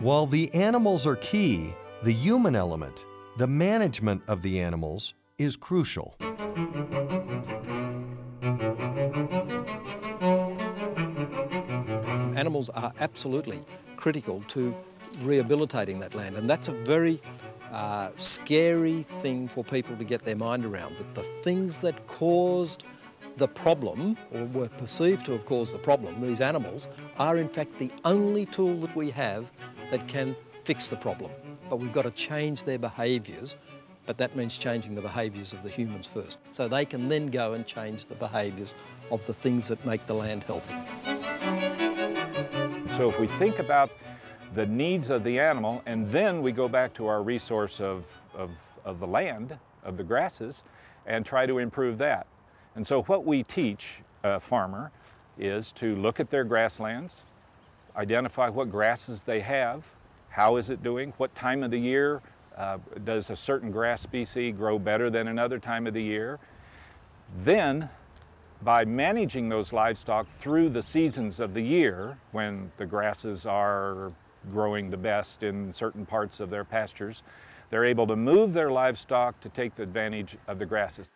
While the animals are key, the human element, the management of the animals, is crucial. Animals are absolutely critical to rehabilitating that land, and that's a very scary thing for people to get their mind around, that the things that caused the problem, or were perceived to have caused the problem, these animals, are in fact the only tool that we have that can fix the problem. But we've got to change their behaviours, but that means changing the behaviours of the humans first, so they can then go and change the behaviours of the things that make the land healthy. So if we think about the needs of the animal, and then we go back to our resource of the land, of the grasses, and try to improve that. And so what we teach a farmer is to look at their grasslands, identify what grasses they have, how is it doing, what time of the year does a certain grass species grow better than another time of the year. Then, by managing those livestock through the seasons of the year, when the grasses are growing the best in certain parts of their pastures, they're able to move their livestock to take the advantage of the grasses.